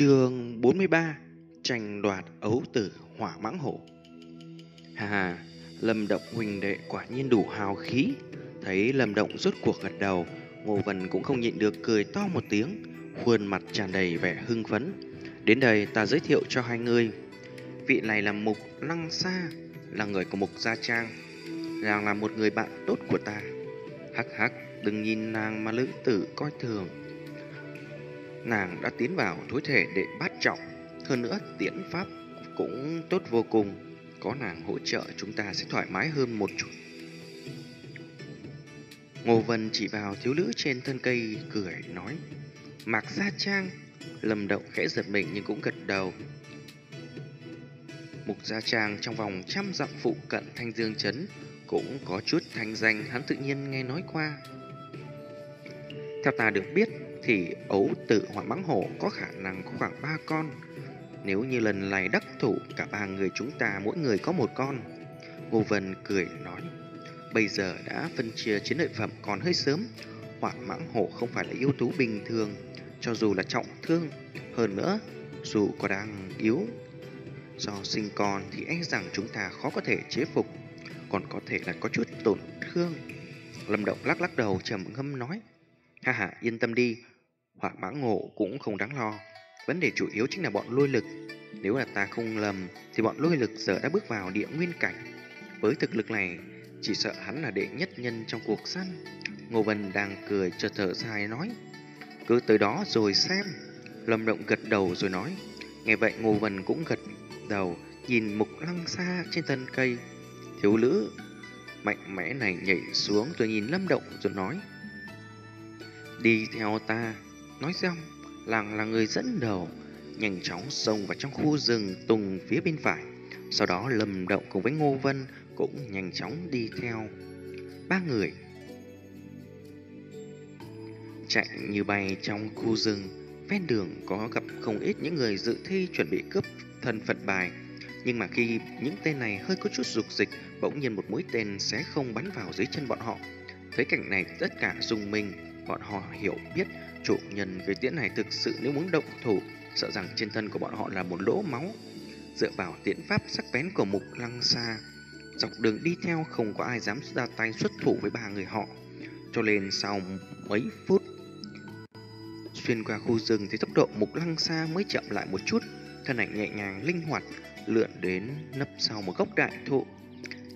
Chương 43 Tranh đoạt ấu tử hỏa mãng hổ. Hà, Lâm Động huynh đệ quả nhiên đủ hào khí. Thấy Lâm Động rốt cuộc gật đầu, Ngô Vân cũng không nhịn được cười to một tiếng, khuôn mặt tràn đầy vẻ hưng phấn. Đến đây ta giới thiệu cho hai người. Vị này là Mục Lăng Sa, là người của Mục Gia Trang, nàng là một người bạn tốt của ta. Hắc hắc, đừng nhìn nàng mà lưỡng tử coi thường. Nàng đã tiến vào thối thể đệ bát trọng, hơn nữa tiễn pháp cũng tốt vô cùng. Có nàng hỗ trợ chúng ta sẽ thoải mái hơn một chút. Ngô Vân chỉ vào thiếu nữ trên thân cây cười nói. Mạc Gia Trang. Lâm Động khẽ giật mình nhưng cũng gật đầu. Mục Gia Trang trong vòng 100 dặm phụ cận Thanh Dương Trấn cũng có chút thanh danh, hắn tự nhiên nghe nói qua. Theo ta được biết thì ấu tử hỏa mãng hổ có khả năng có khoảng 3 con. Nếu như lần này đắc thủ, cả 3 người chúng ta mỗi người có 1 con. Ngô Vân cười nói. Bây giờ đã phân chia chiến lợi phẩm còn hơi sớm. Hỏa mãng hổ không phải là yêu thú bình thường, cho dù là trọng thương, hơn nữa dù có đang yếu do sinh con thì e rằng chúng ta khó có thể chế phục, còn có thể là có chút tổn thương. Lâm Động lắc đầu trầm ngâm nói. Ha ha, yên tâm đi, hỏa mãng hổ cũng không đáng lo. Vấn đề chủ yếu chính là bọn lôi lực. Nếu là ta không lầm thì bọn lôi lực giờ đã bước vào địa nguyên cảnh. Với thực lực này, chỉ sợ hắn là đệ nhất nhân trong cuộc săn. Ngô Vân đang cười chợt thở dài nói. Cứ tới đó rồi xem. Lâm Động gật đầu rồi nói. Nghe vậy Ngô Vân cũng gật đầu, nhìn Mục Lăng Xa trên thân cây. Thiếu nữ mạnh mẽ này nhảy xuống rồi nhìn Lâm Động rồi nói. Đi theo ta. Nói xong, làng là người dẫn đầu, nhanh chóng xông vào trong khu rừng tùng phía bên phải. Sau đó Lâm Động cùng với Ngô Vân cũng nhanh chóng đi theo. 3 người chạy như bay trong khu rừng. Ven đường có gặp không ít những người dự thi chuẩn bị cướp thân phận bài. Nhưng mà khi những tên này hơi có chút dục dịch, bỗng nhiên một mũi tên xé không bắn vào dưới chân bọn họ. Thấy cảnh này tất cả rùng mình. Bọn họ hiểu biết chủ nhân cây tiễn này thực sự nếu muốn động thủ, sợ rằng trên thân của bọn họ là một lỗ máu. Dựa vào tiễn pháp sắc bén của Mục Lăng Xa, dọc đường đi theo không có ai dám ra tay xuất thủ với 3 người họ. Cho nên sau mấy phút xuyên qua khu rừng thì tốc độ Mục Lăng Xa mới chậm lại một chút, thân ảnh nhẹ nhàng linh hoạt lượn đến nấp sau một gốc đại thụ.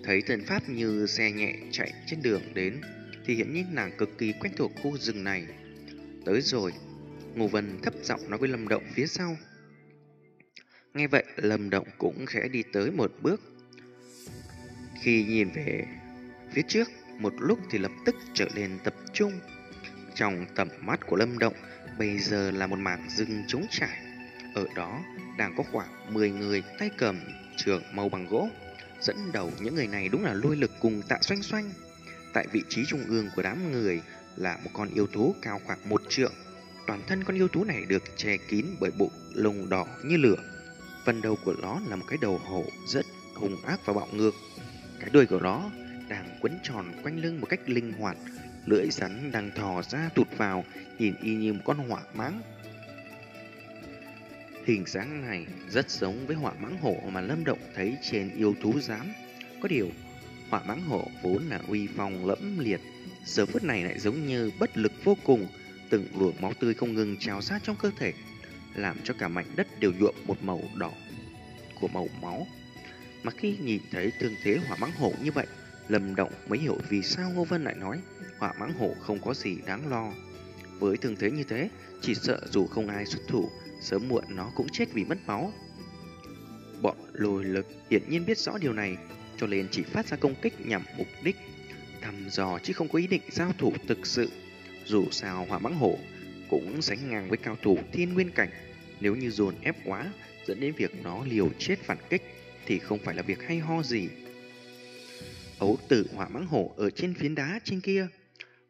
Thấy thân pháp như xe nhẹ chạy trên đường đến thì hiển nhiên nàng cực kỳ quen thuộc khu rừng này. Tới rồi, Ngô Vân thấp giọng nói với Lâm Động phía sau. Nghe vậy Lâm Động cũng khẽ đi tới một bước. Khi nhìn về phía trước một lúc thì lập tức trở nên tập trung. Trong tầm mắt của Lâm Động bây giờ là một mảng rừng trống trải. Ở đó đang có khoảng 10 người tay cầm trường mâu bằng gỗ. Dẫn đầu những người này đúng là Lôi Lực cùng Tạ Xoanh Xoanh. Tại vị trí trung ương của đám người là một con yêu thú cao khoảng 1 trượng. Toàn thân con yêu thú này được che kín bởi bộ lông đỏ như lửa. Phần đầu của nó là một cái đầu hổ rất hung ác và bạo ngược. Cái đuôi của nó đang quấn tròn quanh lưng một cách linh hoạt. Lưỡi rắn đang thò ra tụt vào, nhìn y như một con hỏa mãng. Hình dáng này rất giống với hỏa mãng hổ mà Lâm Động thấy trên yêu thú giám. Có điều hỏa mãng hổ vốn là uy phong lẫm liệt, giờ phút này lại giống như bất lực vô cùng. Từng luồng máu tươi không ngừng trào ra trong cơ thể, làm cho cả mảnh đất đều nhuộm một màu đỏ của màu máu. Mà khi nhìn thấy thương thế hỏa mãng hổ như vậy, Lâm Động mới hiểu vì sao Ngô Vân lại nói hỏa mãng hổ không có gì đáng lo. Với thương thế như thế, chỉ sợ dù không ai xuất thủ, sớm muộn nó cũng chết vì mất máu. Bọn Lôi Lực hiển nhiên biết rõ điều này, cho nên chỉ phát ra công kích nhằm mục đích thăm dò chứ không có ý định giao thủ thực sự. Dù sao hỏa mãng hổ cũng sánh ngang với cao thủ thiên nguyên cảnh, nếu như dồn ép quá dẫn đến việc nó liều chết phản kích thì không phải là việc hay ho gì. Ấu tử hỏa mãng hổ ở trên phiến đá trên kia,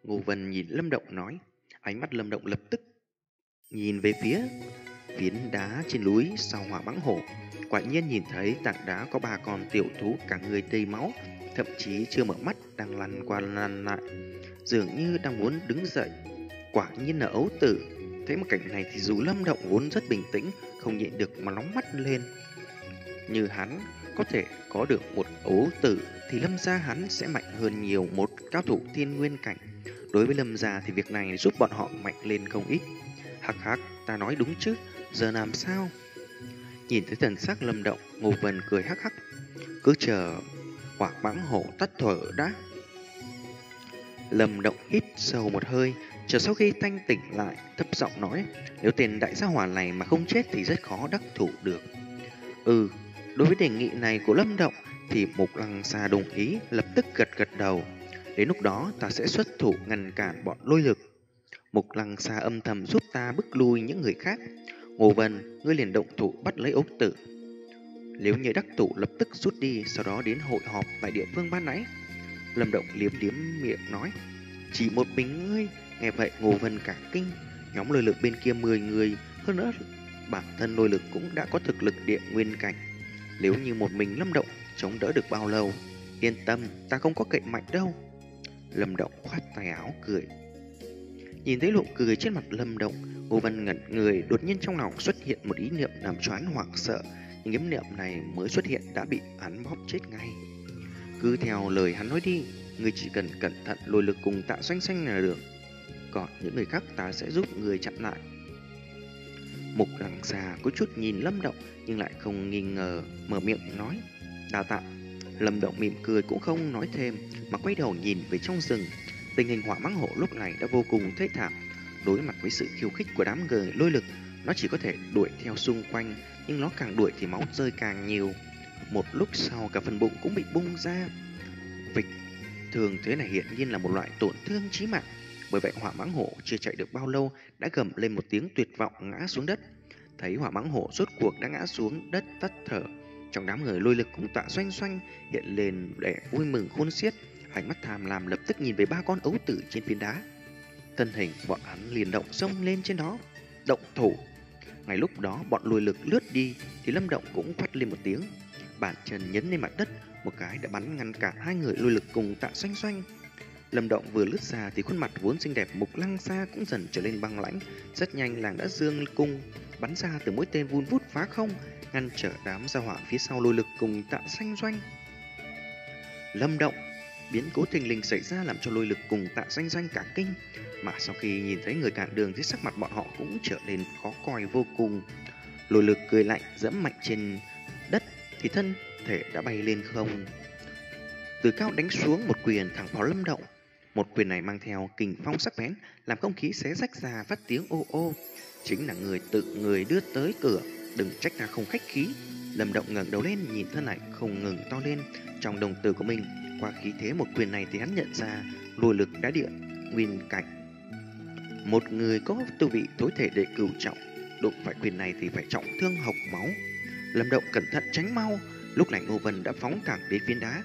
Ngô Vân nhìn Lâm Động nói. Ánh mắt Lâm Động lập tức nhìn về phía phiến đá trên núi sau hỏa mãng hổ. Quả nhiên nhìn thấy tảng đá có 3 con tiểu thú cả người đầy máu, thậm chí chưa mở mắt, đang lăn qua lăn lại, dường như đang muốn đứng dậy. Quả nhiên là ấu tử. Thấy một cảnh này thì dù Lâm Động vốn rất bình tĩnh, không nhịn được mà nóng mắt lên. Như hắn có thể có được một ấu tử thì Lâm gia hắn sẽ mạnh hơn nhiều một cao thủ thiên nguyên cảnh. Đối với Lâm gia thì việc này giúp bọn họ mạnh lên không ít. Hắc hắc, ta nói đúng chứ, giờ làm sao? Nhìn thấy thần sắc Lâm Động, Ngô Vân cười hắc hắc. Cứ chờ Hoạc Mãng Hổ tắt thở đã. Lâm Động hít sâu một hơi, chờ sau khi thanh tỉnh lại, thấp giọng nói, nếu tên đại gia hỏa này mà không chết thì rất khó đắc thủ được. Ừ, đối với đề nghị này của Lâm Động thì Mục Lăng Sa đồng ý, lập tức gật đầu. Đến lúc đó ta sẽ xuất thủ ngăn cản bọn lôi lực. Mục Lăng Sa âm thầm giúp ta bức lui những người khác. Ngô Vân, ngươi liền động thủ bắt lấy ốc tử. Nếu như đắc thủ lập tức rút đi, sau đó đến hội họp tại địa phương ban nãy. Lâm Động liếm liếm miệng nói, chỉ một mình ngươi. Nghe vậy Ngô Vân cả kinh, nhóm lôi lực bên kia 10 người, hơn nữa bản thân lôi lực cũng đã có thực lực địa nguyên cảnh. Nếu như một mình Lâm Động chống đỡ được bao lâu? Yên tâm, ta không có cậy mạnh đâu. Lâm Động khoát tay áo cười. Nhìn thấy nụ cười trên mặt Lâm Động, Ngô Vân ngẩn người, đột nhiên trong lòng xuất hiện một ý niệm làm cho hắn hoảng sợ. Nhưng ý niệm này mới xuất hiện đã bị hắn bóp chết ngay. Cứ theo lời hắn nói đi, ngươi chỉ cần cẩn thận lôi lực cùng Tạ Doanh Doanh là được. Còn những người khác ta sẽ giúp người chặn lại. Mục Lăng Xà có chút nhìn Lâm Động nhưng lại không nghi ngờ, mở miệng nói, đa tạ. Lâm Động mỉm cười cũng không nói thêm mà quay đầu nhìn về trong rừng. Tình hình Hỏa Mãng Hổ lúc này đã vô cùng thê thảm. Đối mặt với sự khiêu khích của đám người lôi lực, nó chỉ có thể đuổi theo xung quanh, nhưng nó càng đuổi thì máu rơi càng nhiều. Một lúc sau cả phần bụng cũng bị bung ra. Vịch, thường thế này hiển nhiên là một loại tổn thương chí mạng. Bởi vậy Hỏa Mãng Hổ chưa chạy được bao lâu đã gầm lên một tiếng tuyệt vọng ngã xuống đất. Thấy Hỏa Mãng Hổ rốt cuộc đã ngã xuống đất tắt thở, trong đám người lôi lực cùng Tạ Doanh Doanh hiện lên vẻ vui mừng khôn xiết. Ánh mắt tham lam lập tức nhìn về ba con ấu tử trên phiến đá. Thân hình bọn hắn liền động xông lên trên đó, động thủ. Ngay lúc đó bọn lôi lực lướt đi thì Lâm Động cũng quát lên một tiếng, bàn chân nhấn lên mặt đất một cái đã bắn ngăn cản hai người lôi lực cùng Tạ Doanh Doanh. Lâm Động vừa lướt ra thì khuôn mặt vốn xinh đẹp Mục Lăng Sa cũng dần trở nên băng lãnh. Rất nhanh làng đã dương cung bắn ra từ mũi tên vun vút phá không, ngăn trở đám gia hỏa phía sau lôi lực cùng Tạ Doanh Doanh. Lâm Động, biến cố thình lình xảy ra làm cho lôi lực cùng Tạ Doanh Doanh cả kinh, mà sau khi nhìn thấy người cản đường thì sắc mặt bọn họ cũng trở nên khó coi vô cùng. Lôi lực cười lạnh dẫm mạnh trên đất thì thân thể đã bay lên không, từ cao đánh xuống một quyền thẳng vào Lâm Động. Một quyền này mang theo kình phong sắc bén, làm không khí xé rách ra phát tiếng ô ô. Chính là người tự người đưa tới cửa, đừng trách ta không khách khí. Lâm Động ngẩng đầu lên nhìn thân ảnh không ngừng to lên trong đồng tử của mình. Qua khí thế một quyền này thì hắn nhận ra lôi lực đã địa nguyên cảnh. Một người có tu vị tối thể đệ cửu trọng, đụng phải quyền này thì phải trọng thương hộc máu. Lâm Động cẩn thận tránh mau. Lúc này Ngô Vân đã phóng thẳng đến phiến đá,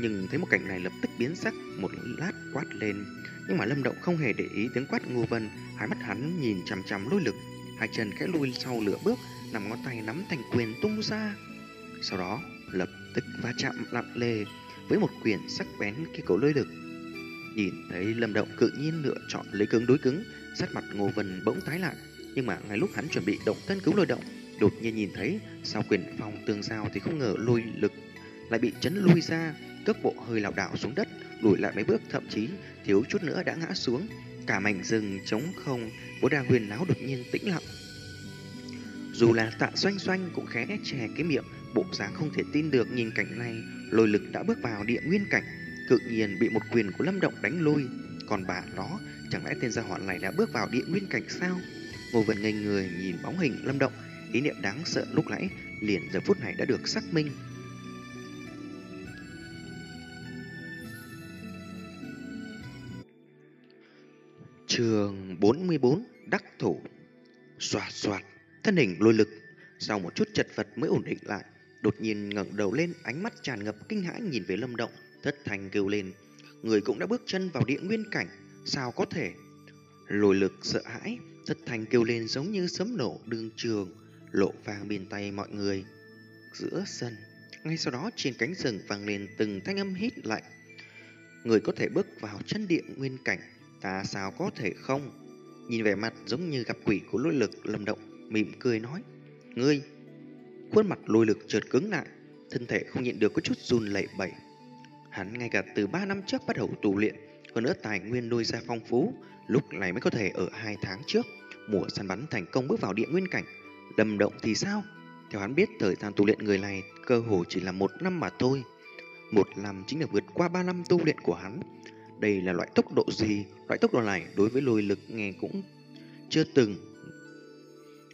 nhưng thấy một cảnh này lập tức biến sắc, một lát quát lên. Nhưng mà Lâm Động không hề để ý tiếng quát Ngô Vân, hai mắt hắn nhìn chằm chằm lôi lực, hai chân khẽ lui sau lửa bước, nằm ngón tay nắm thành quyền tung ra. Sau đó lập tức va chạm lặng lề với một quyền sắc bén kia của lôi lực. Nhìn thấy Lâm Động cự nhiên lựa chọn lấy cứng đối cứng, sát mặt Ngô Vân bỗng tái lại. Nhưng mà ngay lúc hắn chuẩn bị động thân cứu Lôi Động, đột nhiên nhìn thấy sau quyền phòng tương giao thì không ngờ lôi lực lại bị chấn lui ra, cước bộ hơi lảo đảo xuống đất, lùi lại mấy bước, thậm chí thiếu chút nữa đã ngã xuống. Cả mảnh rừng trống không vốn đang huyền náo đột nhiên tĩnh lặng. Dù là Tạ Doanh Doanh cũng khẽ chè cái miệng, bộ dáng không thể tin được. Nhìn cảnh này, lôi lực đã bước vào địa nguyên cảnh, tự nhiên bị một quyền của Lâm Động đánh lôi. Còn bà nó, chẳng lẽ tên gia hỏa này đã bước vào địa nguyên cảnh sao? Ngô Vân ngây người nhìn bóng hình Lâm Động, ý niệm đáng sợ lúc nãy liền giờ phút này đã được xác minh. Trường 44 đắc thủ. Xoạt xoạt, thân hình lôi lực sau một chút chật vật mới ổn định lại, đột nhiên ngẩng đầu lên, ánh mắt tràn ngập kinh hãi nhìn về Lâm Động, thất thanh kêu lên, người cũng đã bước chân vào địa nguyên cảnh, sao có thể? Lôi lực sợ hãi thất thanh kêu lên giống như sấm nổ đương trường, lộ vang bên tai mọi người. Giữa sân, ngay sau đó trên cánh rừng vang lên từng thanh âm hít lạnh, người có thể bước vào chân địa nguyên cảnh, ta sao có thể không? Nhìn vẻ mặt giống như gặp quỷ của Lôi Lực, Lâm Động mỉm cười nói: "Ngươi!" Khuôn mặt Lôi Lực chợt cứng lại, thân thể không nhịn được có chút run lẩy bẩy. Hắn ngay cả từ 3 năm trước bắt đầu tu luyện, hơn nữa tài nguyên Lôi gia phong phú, lúc này mới có thể ở 2 tháng trước mùa săn bắn thành công bước vào địa nguyên cảnh. Lâm Động thì sao? Theo hắn biết, thời gian tu luyện người này cơ hồ chỉ là 1 năm mà thôi. 1 năm chính là vượt qua 3 năm tu luyện của hắn. Đây là loại tốc độ gì? Loại tốc độ này đối với Lôi Lực nghe cũng chưa từng.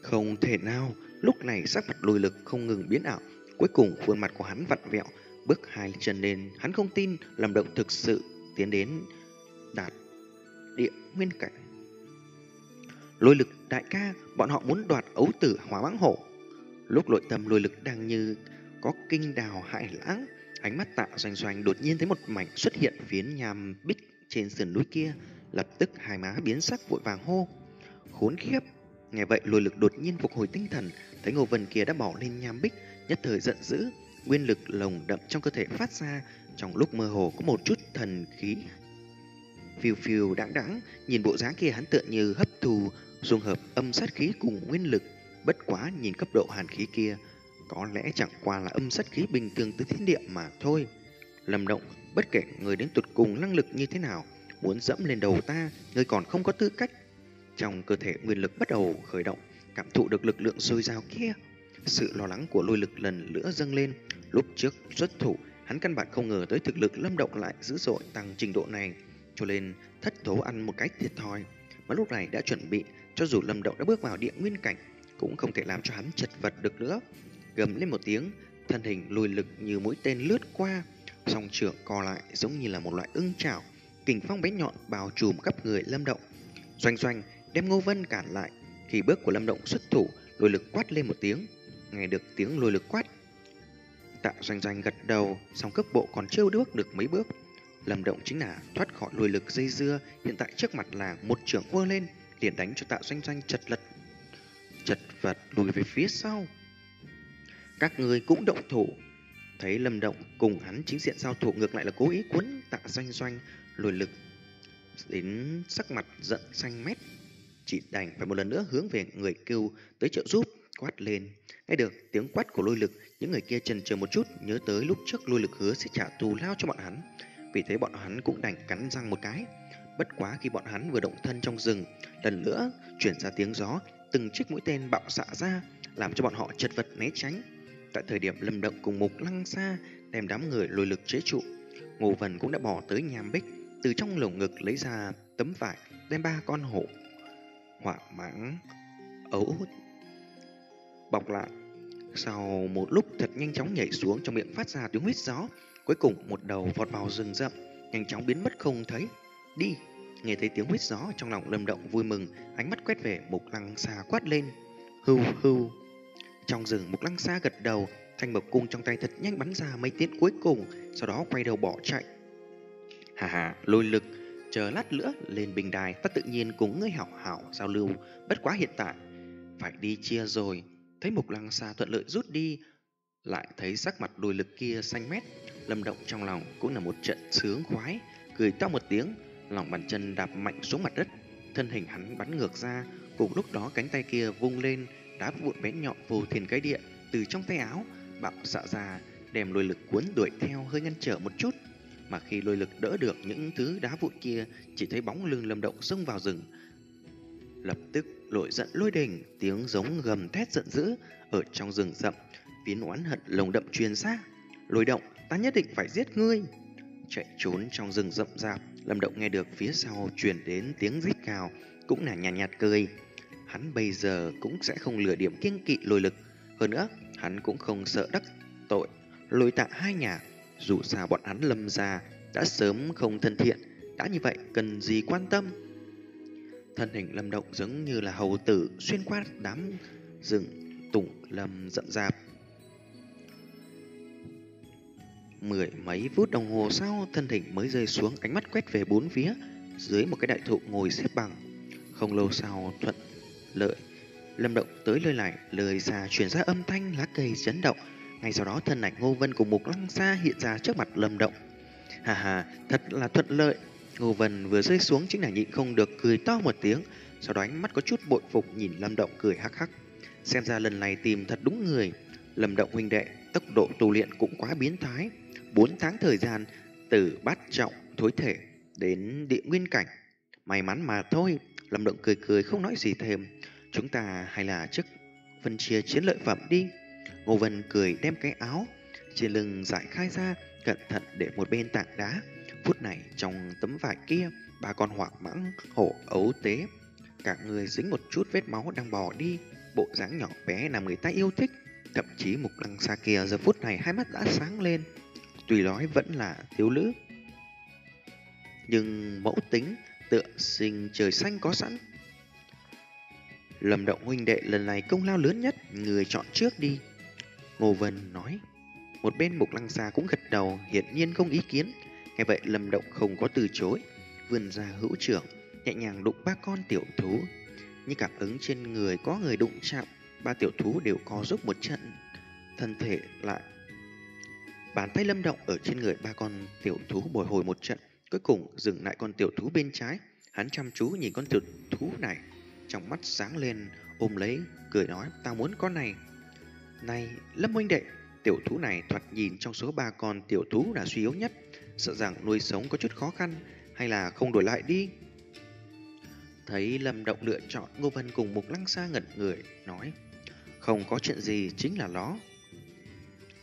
Không thể nào. Lúc này sắc mặt Lôi Lực không ngừng biến ảo, cuối cùng khuôn mặt của hắn vặn vẹo, bước 2 chân lên. Hắn không tin Lâm Động thực sự tiến đến đạt địa nguyên cảnh. Lôi Lực đại ca, bọn họ muốn đoạt ấu tử Hóa Mãng Hổ. Lúc nội tâm Lôi Lực đang như có kinh đào hải lãng, ánh mắt Tạ Doanh Doanh đột nhiên thấy một mảnh xuất hiện phiến nham bích trên sườn núi kia, lập tức hai má biến sắc vội vàng hô: "Khốn khiếp!" Nghe vậy Lôi Lực đột nhiên phục hồi tinh thần, thấy Ngô Vân kia đã bỏ lên nham bích, nhất thời giận dữ, nguyên lực lồng đậm trong cơ thể phát ra, trong lúc mơ hồ có một chút thần khí phiêu phiêu đãng đãng, nhìn bộ dáng kia hắn tựa như hấp thù dung hợp âm sát khí cùng nguyên lực, bất quá nhìn cấp độ hàn khí kia có lẽ chẳng qua là âm sát khí bình thường từ thiên địa mà thôi. Lâm Động, bất kể người đến tụt cùng năng lực như thế nào, muốn dẫm lên đầu ta, người còn không có tư cách. Trong cơ thể nguyên lực bắt đầu khởi động, cảm thụ được lực lượng dồi dào kia. Sự lo lắng của Lôi Lực lần nữa dâng lên. Lúc trước xuất thủ, hắn căn bản không ngờ tới thực lực Lâm Động lại dữ dội tăng trình độ này, cho nên thất thố ăn một cái thiệt thòi. Mà lúc này đã chuẩn bị, cho dù Lâm Động đã bước vào địa nguyên cảnh, cũng không thể làm cho hắn chật vật được nữa. Gầm lên một tiếng, thân hình Lôi Lực như mũi tên lướt qua, song trưởng co lại giống như là một loại ưng chảo, kình phong bé nhọn bao trùm khắp người Lâm Động. Doanh Doanh, đem Ngô Vân cản lại. Khi bước của Lâm Động xuất thủ, Lôi Lực quát lên một tiếng. Nghe được tiếng Lôi Lực quát, Tạ Doanh Doanh gật đầu, song cước bộ còn chưa bước được mấy bước. Lâm Động chính là thoát khỏi Lôi Lực dây dưa, hiện tại trước mặt là một trưởng vơ lên, liền đánh cho Tạ Doanh Doanh chật vật lùi về phía sau. Các ngươi cũng động thủ. Thấy Lâm Động cùng hắn chính diện giao thủ ngược lại là cố ý cuốn Tạ Doanh Doanh, Lôi Lực đến sắc mặt giận xanh mét, chỉ đành phải một lần nữa hướng về người kêu tới trợ giúp quát lên. Nghe được tiếng quát của Lôi Lực, những người kia chần chờ một chút, nhớ tới lúc trước Lôi Lực hứa sẽ trả thù lao cho bọn hắn, vì thế bọn hắn cũng đành cắn răng một cái. Bất quá khi bọn hắn vừa động thân trong rừng, lần nữa chuyển ra tiếng gió, từng chiếc mũi tên bạo xạ ra, làm cho bọn họ chật vật né tránh. Tại thời điểm Lâm Động cùng Mục Lăng Xa đem đám người Lôi Lực chế trụ, Ngô Vân cũng đã bỏ tới nham bích, từ trong lồng ngực lấy ra tấm vải, đem 3 con hổ Hỏa Mãng ấu bọc lại. Sau một lúc thật nhanh chóng nhảy xuống, trong miệng phát ra tiếng huýt gió, cuối cùng một đầu vọt vào rừng rậm, nhanh chóng biến mất không thấy. Đi! Nghe thấy tiếng huýt gió, trong lòng Lâm Động vui mừng, ánh mắt quét về Mục Lăng Xa quát lên: "Hưu hưu!" Trong rừng, Mục Lăng Xa gật đầu, thanh mộc cung trong tay thật nhanh bắn ra mấy tiễn cuối cùng, sau đó quay đầu bỏ chạy. Hà hà, Lôi Lực, chờ lát nữa lên bình đài ta tự nhiên cùng ngươi hảo hảo giao lưu, bất quá hiện tại phải đi chia rồi. Thấy Mục Lăng Xa thuận lợi rút đi, lại thấy sắc mặt Lôi Lực kia xanh mét, Lâm Động trong lòng cũng là một trận sướng khoái, cười to một tiếng, lòng bàn chân đạp mạnh xuống mặt đất, thân hình hắn bắn ngược ra, cùng lúc đó cánh tay kia vung lên, đá vụn bé nhọn vô thiên cái địa từ trong tay áo bạo xạ ra, đem Lôi Lực cuốn đuổi theo hơi ngăn trở một chút. Mà khi Lôi Lực đỡ được những thứ đá vụn kia, chỉ thấy bóng lưng Lâm Động xông vào rừng, lập tức nổi giận lôi đình, tiếng giống gầm thét giận dữ ở trong rừng rậm, tiếng oán hận lồng đậm truyền ra. Lôi Động, ta nhất định phải giết ngươi! Chạy trốn trong rừng rậm rạp, Lâm Động nghe được phía sau truyền đến tiếng rít gào, cũng là nhạt cười. Hắn bây giờ cũng sẽ không lừa điểm kiêng kỵ Lôi Lực, hơn nữa hắn cũng không sợ đắc tội Lôi Tạ hai nhà, dù sao bọn hắn Lâm gia đã sớm không thân thiện, đã như vậy cần gì quan tâm. Thân hình Lâm Động giống như là hầu tử xuyên qua đám rừng tùng lâm rậm rạp. 10 mấy phút đồng hồ sau, thân hình mới rơi xuống, ánh mắt quét về bốn phía, dưới một cái đại thụ ngồi xếp bằng. Không lâu sau thuận lợi, Lâm Động tới nơi này, lời xa truyền ra âm thanh lá cây chấn động, ngay sau đó thân ảnh Ngô Vân cùng Mục Lăng Xa hiện ra trước mặt Lâm Động. Hà hà, thật là thuận lợi! Ngô Vân vừa rơi xuống chính là nhịn không được cười to một tiếng, Sau đó ánh mắt có chút bội phục nhìn Lâm Động cười hắc hắc. Xem ra lần này tìm thật đúng người. Lâm Động huynh đệ, tốc độ tu luyện cũng quá biến thái. 4 tháng thời gian từ bát trọng thối thể đến địa nguyên cảnh. May mắn mà thôi. Lâm Động cười cười không nói gì thêm. Chúng ta hay là trước phân chia chiến lợi phẩm đi. Ngô Vân cười đem cái áo trên lưng giải khai ra, cẩn thận để một bên tảng đá. Phút này trong tấm vải kia, ba con hỏa mãng hổ ấu tế cả người dính một chút vết máu đang bò đi, bộ dáng nhỏ bé làm người ta yêu thích. Thậm chí Mục Lăng Xa kia giờ phút này hai mắt đã sáng lên. Tuy nói vẫn là thiếu nữ, nhưng mẫu tính tựa sinh trời xanh có sẵn. Lâm Động huynh đệ, lần này công lao lớn nhất người chọn trước đi, Ngô Vân nói. Một bên Mục Lăng Xa cũng gật đầu, hiển nhiên không ý kiến. Nghe vậy Lâm Động không có từ chối, vươn ra hữu trưởng nhẹ nhàng đụng ba con tiểu thú. Như cảm ứng trên người có người đụng chạm, ba tiểu thú đều co rúm một trận, thân thể lại. Bàn tay Lâm Động ở trên người ba con tiểu thú bồi hồi một trận, cuối cùng dừng lại con tiểu thú bên trái. Hắn chăm chú nhìn con tiểu thú này, trong mắt sáng lên, ôm lấy cười nói, tao muốn con này. Này Lâm huynh đệ, tiểu thú này thoạt nhìn trong số ba con tiểu thú là suy yếu nhất, sợ rằng nuôi sống có chút khó khăn, hay là không đổi lại đi. Thấy Lâm Động lựa chọn, Ngô Vân cùng Mục Lăng Xa ngẩn người nói, không có chuyện gì, chính là nó.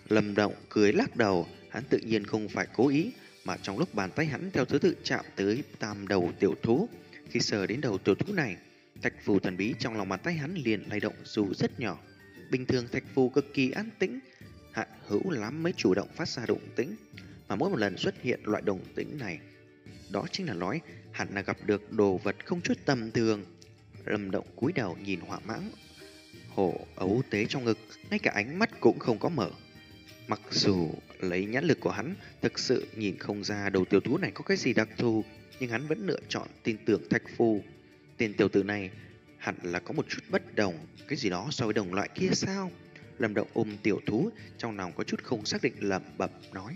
Lâm Động cười lắc đầu, hắn tự nhiên không phải cố ý, mà trong lúc bàn tay hắn theo thứ tự chạm tới tam đầu tiểu thú, khi sờ đến đầu tiểu thú này, thạch phù thần bí trong lòng bàn tay hắn liền lay động dù rất nhỏ. Bình thường thạch phù cực kỳ an tĩnh, hạn hữu lắm mới chủ động phát ra động tĩnh, mà mỗi một lần xuất hiện loại động tĩnh này, đó chính là nói hẳn là gặp được đồ vật không chút tầm thường. Lâm Động cúi đầu nhìn hỏa mãng hổ ấu tế trong ngực, ngay cả ánh mắt cũng không có mở. Mặc dù lấy nhãn lực của hắn thực sự nhìn không ra đầu tiểu thú này có cái gì đặc thù, nhưng hắn vẫn lựa chọn tin tưởng thạch phù. Tên tiểu tử này hẳn là có một chút bất đồng, cái gì đó so với đồng loại kia sao? Lâm Động ôm tiểu thú, trong lòng có chút không xác định lẩm bẩm nói.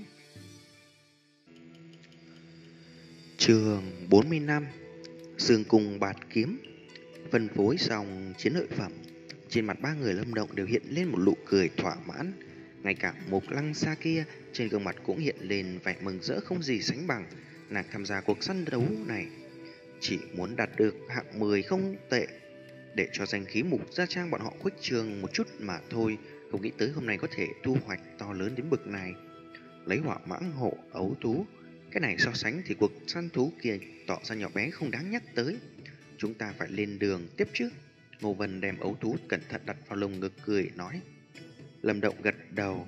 Chương 45 Dương Cung Bạt Kiếm. Phân phối xong chiến lợi phẩm, trên mặt ba người Lâm Động đều hiện lên một nụ cười thỏa mãn. Ngay cả Mục Lăng Xa kia trên gương mặt cũng hiện lên vẻ mừng rỡ không gì sánh bằng. Nàng tham gia cuộc săn đấu này chỉ muốn đạt được hạng 10 không tệ, để cho danh khí Mục gia trang bọn họ khuếch trương một chút mà thôi. Không nghĩ tới hôm nay có thể thu hoạch to lớn đến bực này. Lấy hỏa mãng hổ ấu thú cái này so sánh thì cuộc săn thú kia tỏ ra nhỏ bé không đáng nhắc tới. Chúng ta phải lên đường tiếp chứ? Ngô Vân đem ấu thú cẩn thận đặt vào lồng ngực cười nói. Lâm Động gật đầu.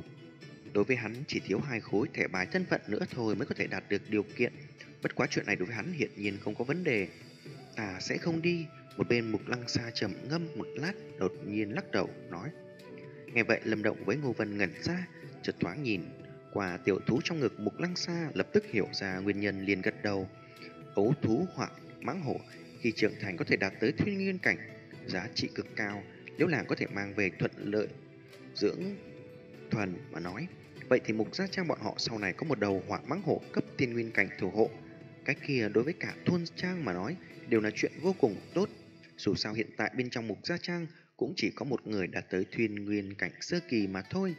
Đối với hắn chỉ thiếu 2 khối thẻ bài thân phận nữa thôi mới có thể đạt được điều kiện. Bất quá chuyện này đối với hắn hiển nhiên không có vấn đề. Ta sẽ không đi. Một bên Mục Lăng Xa trầm ngâm một lát, đột nhiên lắc đầu nói. Nghe vậy Lâm Động với Ngô Vân ngẩn ra, chợt thoáng nhìn qua tiểu thú trong ngực Mục Lăng Xa, lập tức hiểu ra nguyên nhân liền gật đầu. Ấu thú hoặc mãng hổ khi trưởng thành có thể đạt tới thiên nguyên cảnh, giá trị cực cao, nếu là có thể mang về thuận lợi dưỡng thuần mà nói, vậy thì Mục gia trang bọn họ sau này có một đầu hỏa mãng hổ cấp thiên nguyên cảnh thủ hộ. Cái kia đối với cả thôn trang mà nói đều là chuyện vô cùng tốt. Dù sao hiện tại bên trong Mục gia trang cũng chỉ có một người đạt tới thiên nguyên cảnh sơ kỳ mà thôi.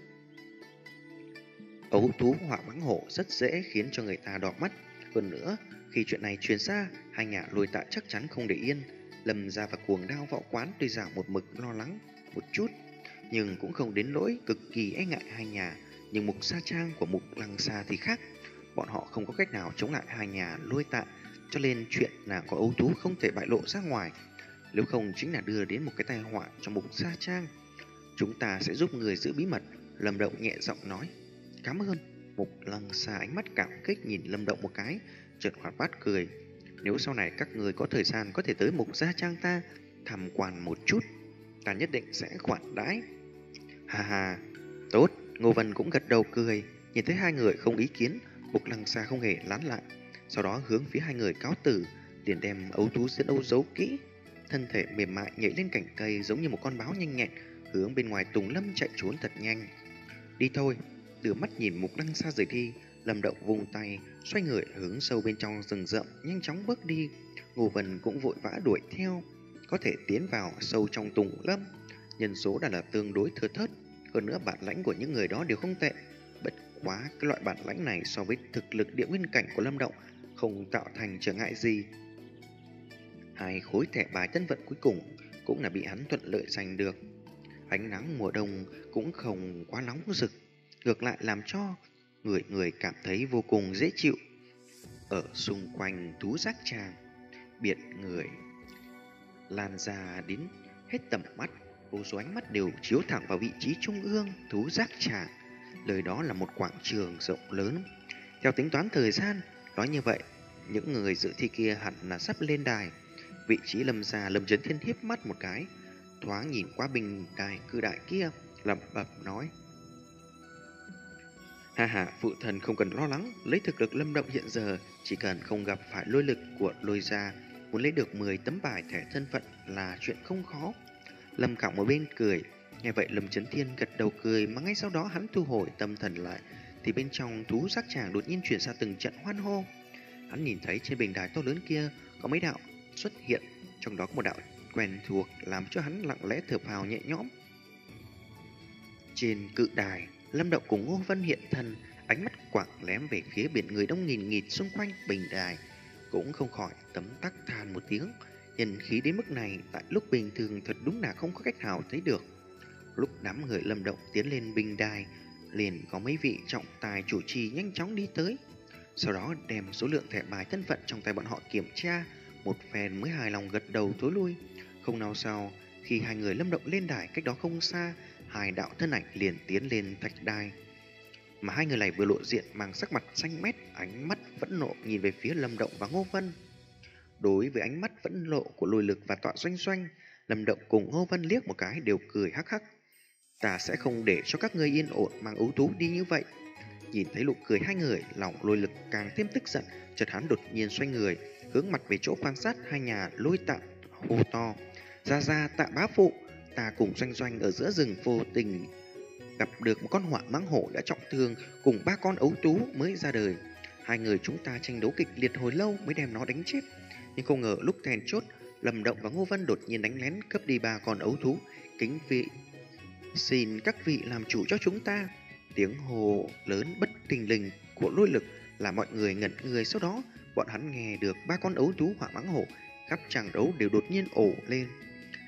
Ấu thú hỏa mãng hổ rất dễ khiến cho người ta đỏ mắt. Hơn nữa, khi chuyện này truyền ra, hai nhà Lôi Tạ chắc chắn không để yên. Lâm gia và Cuồng Đao Võ Quán tuy rằng một mực lo lắng một chút, nhưng cũng không đến nỗi cực kỳ e ngại hai nhà. Nhưng Mục gia trang của Mục Lăng Xa thì khác, bọn họ không có cách nào chống lại hai nhà Lôi Tạ, cho nên chuyện là có ấu thú không thể bại lộ ra ngoài, nếu không chính là đưa đến một cái tai họa cho Mục gia trang. Chúng ta sẽ giúp người giữ bí mật, Lâm Động nhẹ giọng nói. Cảm ơn. Mục Lăng Xa ánh mắt cảm kích nhìn Lâm Động một cái, chợt hoạt bát cười. Nếu sau này các người có thời gian có thể tới Mục gia trang ta tham quan một chút, ta nhất định sẽ khoản đãi. Hà hà, tốt. Ngô Vân cũng gật đầu cười. Nhìn thấy hai người không ý kiến, Mục Lăng Xa không hề lán lại, sau đó hướng phía hai người cáo từ, liền đem ấu thú diễn âu giấu kỹ. Thân thể mềm mại nhảy lên cành cây giống như một con báo nhanh nhẹn, hướng bên ngoài tùng lâm chạy trốn thật nhanh. Đi thôi. Đưa mắt nhìn Mục Lăng Xa rời đi, Lâm Động vung tay xoay người hướng sâu bên trong rừng rậm nhanh chóng bước đi. Ngô Vân cũng vội vã đuổi theo. có thể tiến vào sâu trong tùng lâm. Nhân số đã là tương đối thưa thớt, hơn nữa bản lãnh của những người đó đều không tệ. Bất quá cái loại bản lãnh này so với thực lực địa nguyên cảnh của Lâm Động không tạo thành trở ngại gì. Hai khối thẻ bài thân phận cuối cùng cũng là bị hắn thuận lợi giành được. Ánh nắng mùa đông cũng không quá nóng rực, ngược lại làm cho người người cảm thấy vô cùng dễ chịu. Ở xung quanh thú giác tràng, biệt người lan ra đến hết tầm mắt, vô số ánh mắt đều chiếu thẳng vào vị trí trung ương thú giác tràng. Nơi đó là một quảng trường rộng lớn. Theo tính toán thời gian, nói như vậy, những người dự thi kia hẳn là sắp lên đài. Vị trí Lâm gia Lâm Chấn Thiên hiếp mắt một cái, thoáng nhìn qua bình đài cư đại kia, lẩm bẩm nói: "Ha ha, phụ thần không cần lo lắng, lấy thực lực Lâm Động hiện giờ, chỉ cần không gặp phải lôi lực của lôi gia, muốn lấy được 10 tấm bài thẻ thân phận là chuyện không khó." Lâm Khả một bên cười, nghe vậy Lâm Chấn Thiên gật đầu cười, mà ngay sau đó hắn thu hồi tâm thần lại, thì bên trong thú giác tràng đột nhiên chuyển ra từng trận hoan hô. Hắn nhìn thấy trên bình đài to lớn kia có mấy đạo xuất hiện, trong đó có một đạo quen thuộc làm cho hắn lặng lẽ thở phào nhẹ nhõm. Trên cự đài, Lâm Động cùng Ngô Vân hiện thân, ánh mắt quẳng lém về phía biển người đông nghìn nghịt xung quanh bình đài, cũng không khỏi tấm tắc than một tiếng. Nhân khí đến mức này tại lúc bình thường thật đúng là không có cách nào thấy được. Lúc đám người Lâm Động tiến lên bình đài, liền có mấy vị trọng tài chủ trì nhanh chóng đi tới, sau đó đem số lượng thẻ bài thân phận trong tay bọn họ kiểm tra một phen mới hài lòng gật đầu thối lui. Không lâu sau, khi hai người Lâm Động lên đài cách đó không xa, hai đạo thân ảnh liền tiến lên thạch đài. Mà hai người này vừa lộ diện mang sắc mặt xanh mét, ánh mắt phẫn nộ nhìn về phía Lâm Động và Ngô Vân. Đối với ánh mắt phẫn nộ của Lôi Lực và Tọa Doanh Doanh, Lâm Động cùng Ngô Vân liếc một cái đều cười hắc hắc. "Ta sẽ không để cho các ngươi yên ổn mang ưu tú đi như vậy." Nhìn thấy nụ cười hai người, lòng Lôi Lực càng thêm tức giận, chợt hắn đột nhiên xoay người, hướng mặt về chỗ quan sát hai nhà Lôi Tạm hô to: "Ra ra, Tạ bá phụ, ta cùng Doanh Doanh ở giữa rừng vô tình gặp được một con hỏa mãng hổ đã trọng thương cùng ba con ấu tú mới ra đời. Hai người chúng ta tranh đấu kịch liệt hồi lâu mới đem nó đánh chết, nhưng không ngờ lúc then chốt, Lâm Động và Ngô Vân đột nhiên đánh lén cướp đi ba con ấu thú. Kính vị xin các vị làm chủ cho chúng ta." Tiếng hô lớn bất thình lình của Lôi Lực là mọi người ngẩn người. Sau đó bọn hắn nghe được ba con ấu thú hỏa mãng hổ khắp tràng đấu đều đột nhiên ổ lên.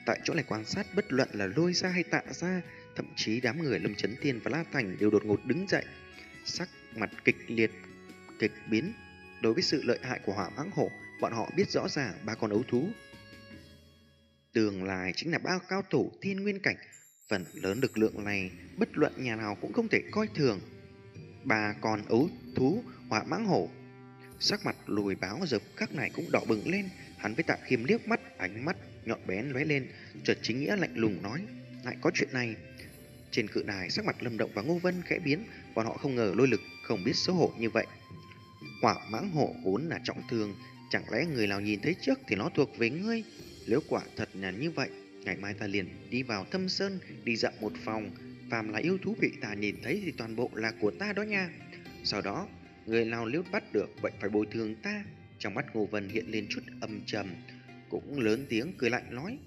Tại chỗ này quan sát, bất luận là Lôi gia hay Tạ gia, thậm chí đám người Lâm Chấn Thiên và La Thành đều đột ngột đứng dậy, sắc mặt kịch liệt kịch biến. Đối với sự lợi hại của hỏa mãng hổ, bọn họ biết rõ ràng ba con ấu thú tương lai chính là ba cao thủ thiên nguyên cảnh, phần lớn lực lượng này bất luận nhà nào cũng không thể coi thường. Ba con ấu thú hỏa mãng hổ, sắc mặt Lùi Báo giờ khắc này cũng đỏ bừng lên. Hắn với Tạ Khiêm liếc mắt, ánh mắt nhọn bén lóe lên, chợt chính nghĩa lạnh lùng nói: "Lại có chuyện này." Trên cự đài, sắc mặt Lâm Động và Ngô Vân khẽ biến, bọn họ không ngờ Lôi Lực không biết xấu hổ như vậy. Hỏa mãng hổ vốn là trọng thương, chẳng lẽ người nào nhìn thấy trước thì nó thuộc về ngươi? Nếu quả thật là như vậy, ngày mai ta liền đi vào Thâm Sơn đi dạo một phòng, phàm là yêu thú bị ta nhìn thấy thì toàn bộ là của ta đó nha. Sau đó, người nào nếu bắt được vậy phải bồi thường ta. Trong mắt Ngô Vân hiện lên chút âm trầm, cũng lớn tiếng cười lạnh nói.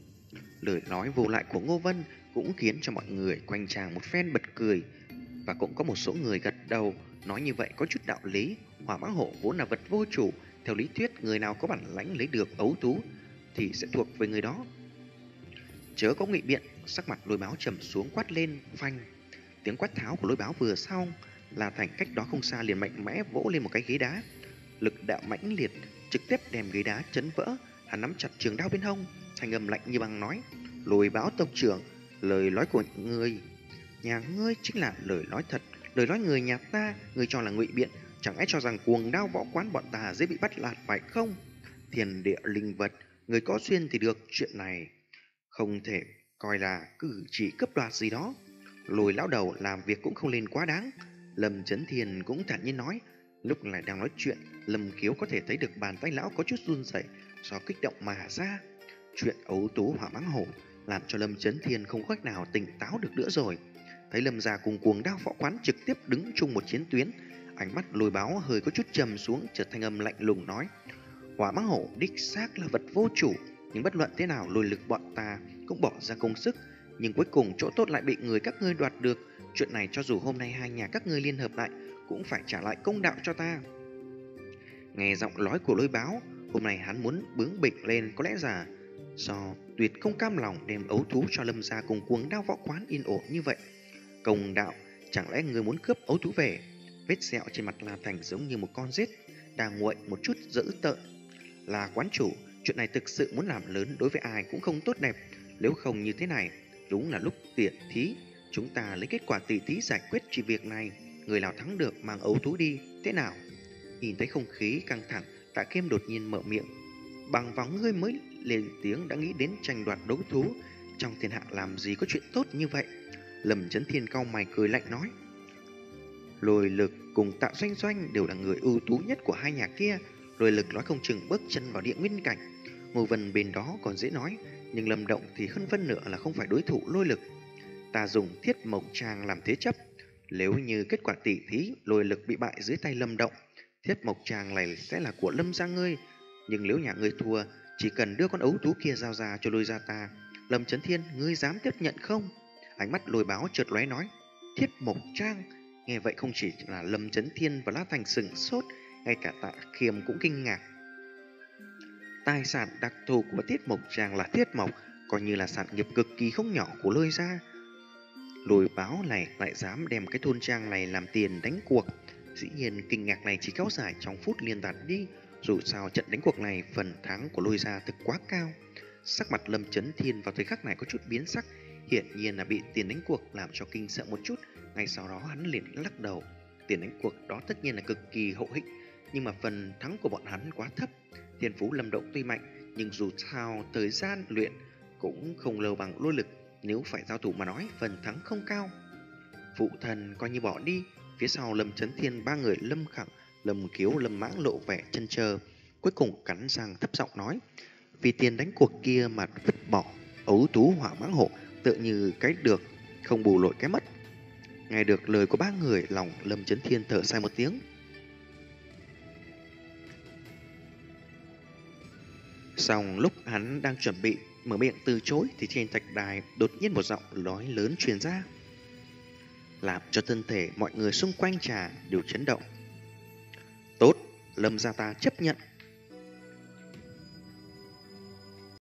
Lời nói vô lại của Ngô Vân cũng khiến cho mọi người quanh chàng một phen bật cười, và cũng có một số người gật đầu, nói như vậy có chút đạo lý. Hỏa mãng hổ vốn là vật vô chủ, theo lý thuyết người nào có bản lãnh lấy được ấu thú thì sẽ thuộc về người đó, chớ có ngụy biện. Sắc mặt Lôi Báo trầm xuống quát lên: "Phanh!" Tiếng quát tháo của Lôi Báo vừa xong, là Thành cách đó không xa liền mạnh mẽ vỗ lên một cái ghế đá, lực đạo mãnh liệt trực tiếp đem ghế đá chấn vỡ. Hắn nắm chặt trường đao bên hông, thanh âm lạnh như băng nói: "Lôi Báo tộc trưởng, lời nói của người nhà ngươi chính là lời nói thật, lời nói người nhà ta ngươi cho là ngụy biện, chẳng lẽ cho rằng cuồng đao võ quán bọn ta dễ bị bắt lạt phải không? Thiên địa linh vật, người có duyên thì được, chuyện này không thể coi là cử chỉ cướp đoạt gì đó. Lôi lão đầu làm việc cũng không nên quá đáng." Lâm Chấn Thiên cũng thản nhiên nói. Lúc này đang nói chuyện, Lâm Khiếu có thể thấy được bàn tay lão có chút run rẩy do kích động mà ra. Chuyện ấu tú hỏa mãng hổ làm cho Lâm Chấn Thiên không cách nào tỉnh táo được nữa rồi. Thấy Lâm gia cùng cuồng đao võ quán trực tiếp đứng chung một chiến tuyến, ánh mắt Lôi Báo hơi có chút trầm xuống, chợt thanh âm lạnh lùng nói: "Hỏa mãng hổ đích xác là vật vô chủ, nhưng bất luận thế nào lôi lực bọn ta cũng bỏ ra công sức, nhưng cuối cùng chỗ tốt lại bị người các ngươi đoạt được. Chuyện này cho dù hôm nay hai nhà các ngươi liên hợp lại cũng phải trả lại công đạo cho ta. Nghe giọng nói của Lôi Báo, hôm nay hắn muốn bướng bỉnh lên, có lẽ là do tuyệt không cam lòng đem ấu thú cho Lâm gia cùng Cuồng Đao Võ Quán yên ổn như vậy. Công đạo, chẳng lẽ ngươi muốn cướp ấu thú về? Vết sẹo trên mặt La Thành giống như một con rết đang nguội một chút dữ tợn. Là quán chủ, chuyện này thực sự muốn làm lớn đối với ai cũng không tốt đẹp, nếu không như thế này, đúng là lúc tỉ thí, chúng ta lấy kết quả tỉ thí giải quyết chỉ việc này, người nào thắng được mang ấu thú đi, thế nào? Nhìn thấy không khí căng thẳng, Tạ Kiêm đột nhiên mở miệng. Bằng vắng ngươi mới lên tiếng đã nghĩ đến tranh đoạt đấu thú, trong thiên hạ làm gì có chuyện tốt như vậy? Lâm Chấn Thiên cau mày cười lạnh nói. Lôi Lực cùng Tạ Doanh Doanh đều là người ưu tú nhất của hai nhà kia, Lôi Lực nói không chừng bước chân vào địa nguyên cảnh, Ngô Vân bên đó còn dễ nói, nhưng Lâm Động thì hơn phân nửa là không phải đối thủ Lôi Lực. Ta dùng Thiết Mộc Tràng làm thế chấp, nếu như kết quả tỷ thí Lôi Lực bị bại dưới tay Lâm Động, Thiết Mộc Tràng này sẽ là của Lâm gia ngươi, nhưng nếu nhà ngươi thua, chỉ cần đưa con ấu thú kia giao ra cho Lôi gia ta. Lâm Chấn Thiên, ngươi dám tiếp nhận không? Ánh mắt Lôi Báo chợt lóe nói. Thiết Mộc Tràng? Nghe vậy không chỉ là Lâm Chấn Thiên và La Thành sửng sốt, ngay cả Tạ Kiêm cũng kinh ngạc. Tài sản đặc thù của Thiết Mộc Tràng là thiết mộc, coi như là sản nghiệp cực kỳ không nhỏ của Lôi gia. Lôi Báo này lại dám đem cái thôn trang này làm tiền đánh cuộc. Dĩ nhiên kinh ngạc này chỉ kéo dài trong phút liên tạt đi, dù sao trận đánh cuộc này phần thắng của Lôi gia thực quá cao. Sắc mặt Lâm Chấn Thiên vào thời khắc này có chút biến sắc, hiển nhiên là bị tiền đánh cuộc làm cho kinh sợ một chút. Ngay sau đó hắn liền lắc đầu. Tiền đánh cuộc đó tất nhiên là cực kỳ hậu hĩnh, nhưng mà phần thắng của bọn hắn quá thấp. Thiên phú Lâm Động tuy mạnh, nhưng dù sao thời gian luyện cũng không lâu bằng Lôi Lực, nếu phải giao thủ mà nói phần thắng không cao. Phụ thần coi như bỏ đi. Phía sau Lâm Chấn Thiên, ba người Lâm Khẳng, Lâm Kiếu, Lâm Mãng lộ vẻ chần chờ, cuối cùng cắn răng thấp giọng nói. Vì tiền đánh cuộc kia mà vứt bỏ ấu tú Hỏa Mãng Hổ, tựa như cái được không bù lội cái mất. Nghe được lời của ba người, lòng Lâm Chấn Thiên thở dài một tiếng. Xong lúc hắn đang chuẩn bị mở miệng từ chối thì trên thạch đài đột nhiên một giọng nói lớn truyền ra, làm cho thân thể mọi người xung quanh trà đều chấn động. Tốt, Lâm gia ta chấp nhận